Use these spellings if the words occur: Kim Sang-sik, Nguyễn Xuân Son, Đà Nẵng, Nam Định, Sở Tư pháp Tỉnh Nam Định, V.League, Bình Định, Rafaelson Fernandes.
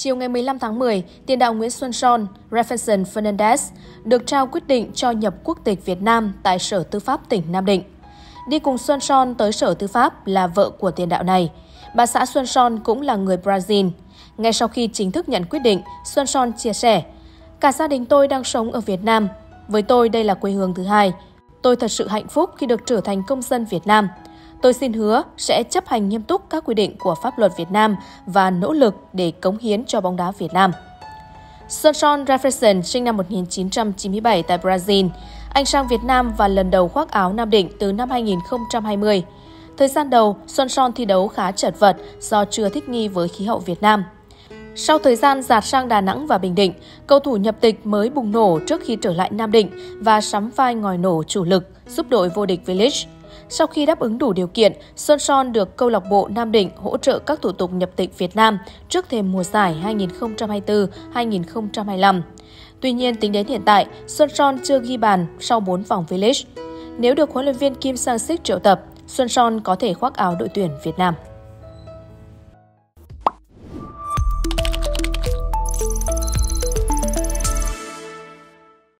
Chiều ngày 15 tháng 10, tiền đạo Nguyễn Xuân Son, Rafaelson Fernandes được trao quyết định cho nhập quốc tịch Việt Nam tại Sở Tư pháp tỉnh Nam Định. Đi cùng Xuân Son tới Sở Tư pháp là vợ của tiền đạo này. Bà xã Xuân Son cũng là người Brazil. Ngay sau khi chính thức nhận quyết định, Xuân Son chia sẻ, "Cả gia đình tôi đang sống ở Việt Nam. Với tôi đây là quê hương thứ hai. Tôi thật sự hạnh phúc khi được trở thành công dân Việt Nam. Tôi xin hứa sẽ chấp hành nghiêm túc các quy định của pháp luật Việt Nam và nỗ lực để cống hiến cho bóng đá Việt Nam." Xuân Son Rafaelson sinh năm 1997 tại Brazil. Anh sang Việt Nam và lần đầu khoác áo Nam Định từ năm 2020. Thời gian đầu, Xuân Son thi đấu khá chật vật do chưa thích nghi với khí hậu Việt Nam. Sau thời gian dạt sang Đà Nẵng và Bình Định, cầu thủ nhập tịch mới bùng nổ trước khi trở lại Nam Định và sắm vai ngòi nổ chủ lực giúp đội vô địch V.League. Sau khi đáp ứng đủ điều kiện, Xuân Son được câu lạc bộ Nam Định hỗ trợ các thủ tục nhập tịch Việt Nam trước thềm mùa giải 2024-2025. Tuy nhiên, tính đến hiện tại, Xuân Son chưa ghi bàn sau 4 vòng V-League. Nếu được huấn luyện viên Kim Sang-sik triệu tập, Xuân Son có thể khoác áo đội tuyển Việt Nam.